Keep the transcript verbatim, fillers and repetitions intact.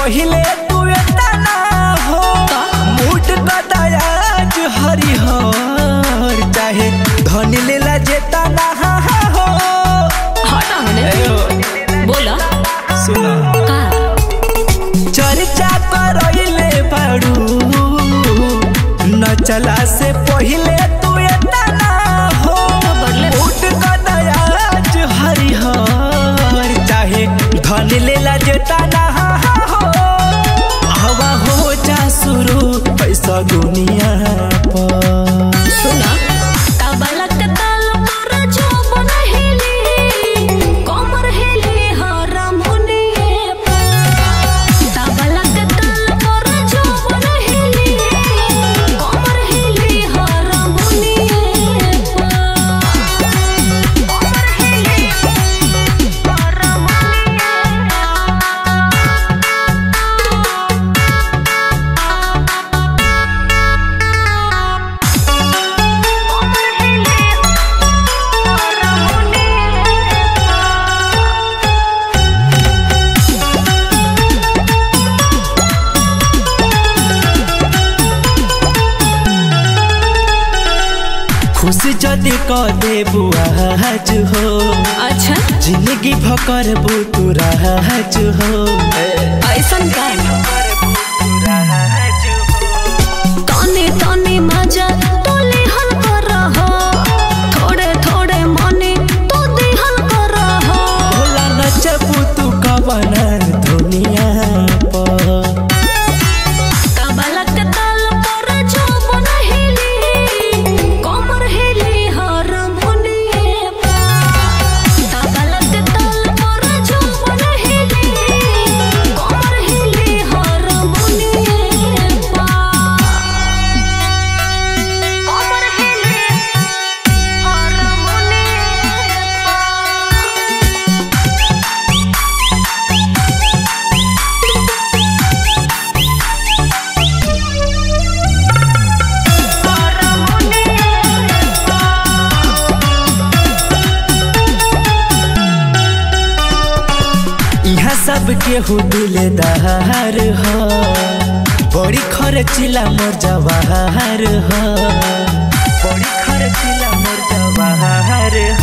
पहले तू इतना हो मूड बताया जो हरिहर चाहे धन लेला जेता ना हो बोला सुना चर्चा पर ले पारू न चला से पहले तू इतना हो मूड बताया जो हरिहर चाहे धन लेला जेता ना दुनिया पर सुना तबलक ताल पर झोप नहिली कमर हेली हराम होने पर तबलक ताल पर झोप नहिली कमर हेली हराम होने पर कमर हेली हराम होने खुश जदि कदेबू आज हो अच्छा जिंदगी भकरबू तू राज हो ऐसा तने तने मजा तोले हल कर रहा थोड़े थोड़े मने तो दिहल कर रहा भोला नचबू तू कवन दुनिया पर सब केहू दिलदार हो बड़ी खर्चिला मोर जवाहर हो बड़ी खर्चिला मोर जवाहर।